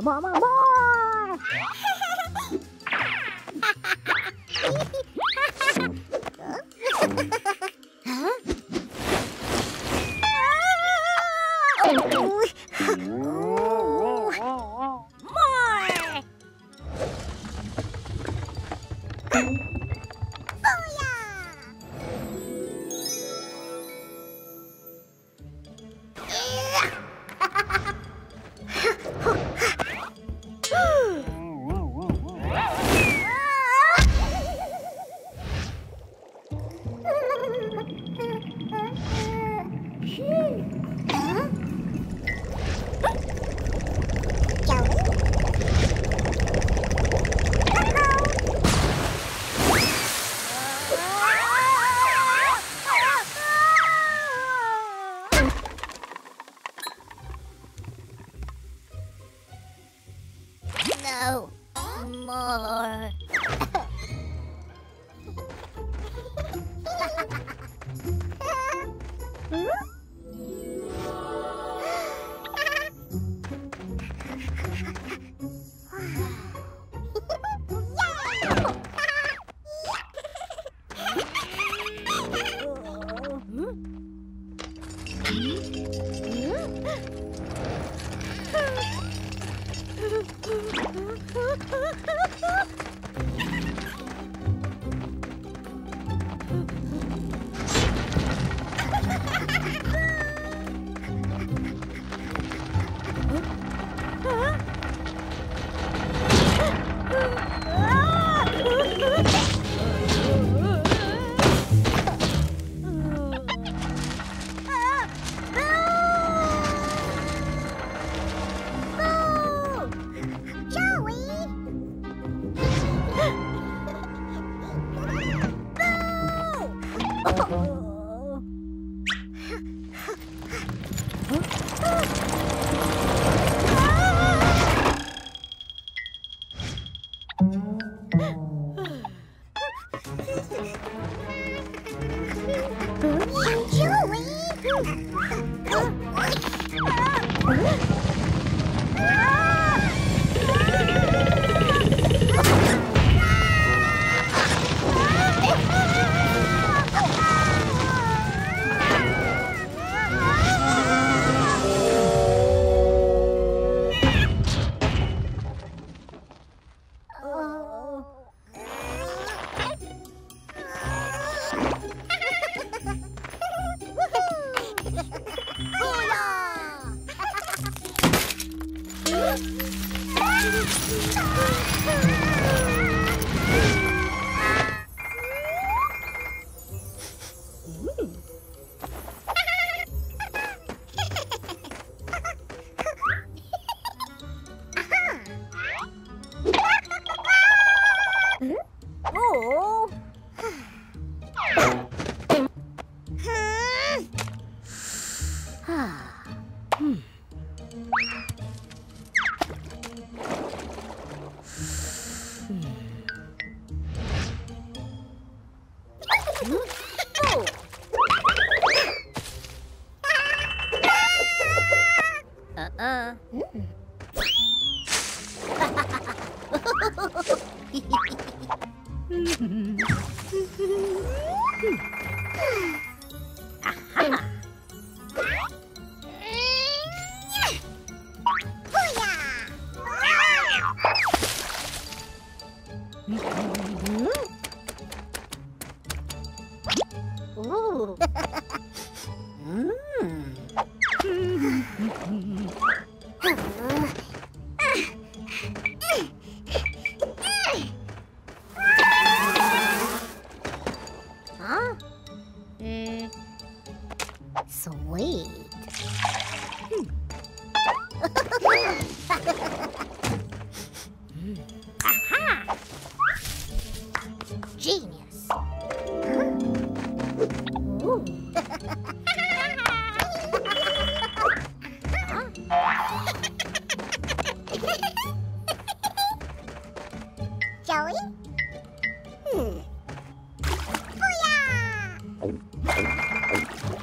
more! Huh? Oh. Oh. More!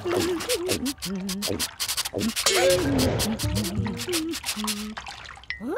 No more. Huh?